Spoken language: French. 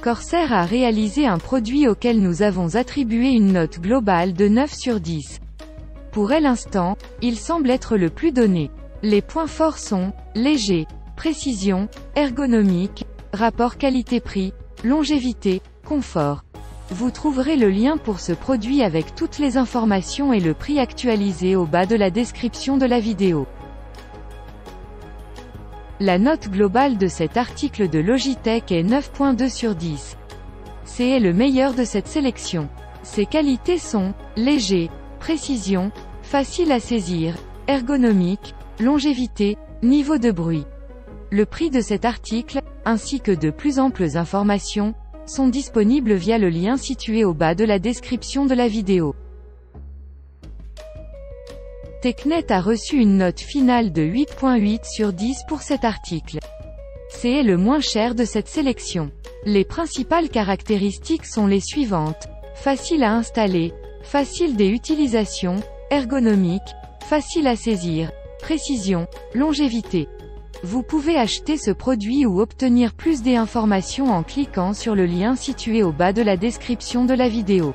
Corsair a réalisé un produit auquel nous avons attribué une note globale de 9 sur 10. Pour l'instant, il semble être le plus donné. Les points forts sont léger, précision, ergonomique, rapport qualité-prix, longévité, confort. Vous trouverez le lien pour ce produit avec toutes les informations et le prix actualisé au bas de la description de la vidéo. La note globale de cet article de Logitech est 9.2 sur 10. C'est le meilleur de cette sélection. Ses qualités sont léger, précision, facile à saisir, ergonomique, longévité, niveau de bruit. Le prix de cet article, ainsi que de plus amples informations, sont disponibles via le lien situé au bas de la description de la vidéo. TeckNet a reçu une note finale de 8.8 sur 10 pour cet article. C'est le moins cher de cette sélection. Les principales caractéristiques sont les suivantes. Facile à installer, facile des utilisations, ergonomique, facile à saisir, précision, longévité. Vous pouvez acheter ce produit ou obtenir plus d'informations en cliquant sur le lien situé au bas de la description de la vidéo.